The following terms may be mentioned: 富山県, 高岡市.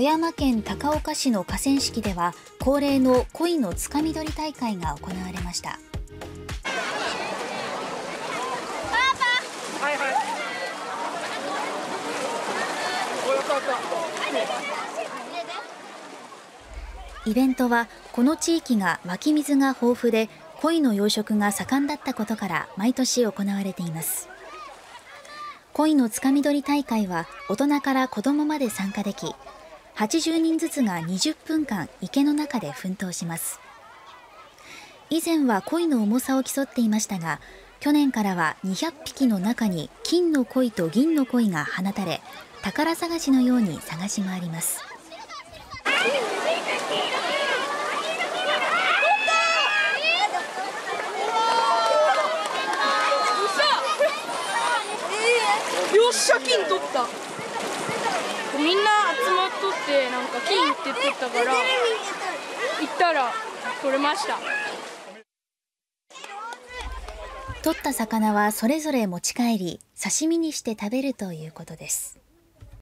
富山県高岡市の河川敷では恒例の鯉のつかみ取り大会が行われました。パパ、はいはい、イベントはこの地域が湧き水が豊富で鯉の養殖が盛んだったことから毎年行われています。鯉のつかみ取り大会は大人から子どもまで参加でき、80人ずつが20分間池の中で奮闘します。以前は鯉の重さを競っていましたが、去年からは200匹の中に金の鯉と銀の鯉が放たれ、宝探しのように探し回ります。よっしゃ、金取った。みんな集まっとってなんか金って言ってたから行ったら取れました。取った魚はそれぞれ持ち帰り、刺身にして食べるということです。